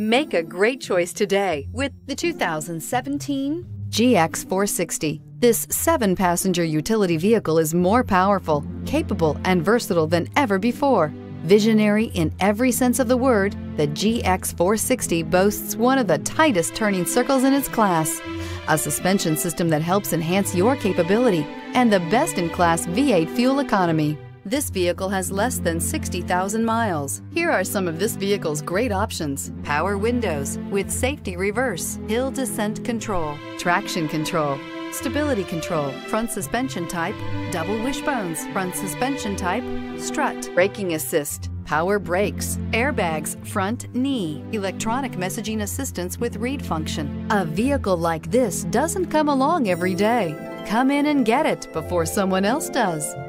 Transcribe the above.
Make a great choice today with the 2017 GX 460. This 7-passenger utility vehicle is more powerful, capable, and versatile than ever before. Visionary in every sense of the word, the GX 460 boasts one of the tightest turning circles in its class, a suspension system that helps enhance your capability, and the best-in-class V8 fuel economy. This vehicle has less than 60,000 miles. Here are some of this vehicle's great options: power windows with safety reverse, hill descent control, traction control, stability control, front suspension type, double wishbones, front suspension type, strut, braking assist, power brakes, airbags, front knee, electronic messaging assistance with read function. A vehicle like this doesn't come along every day. Come in and get it before someone else does.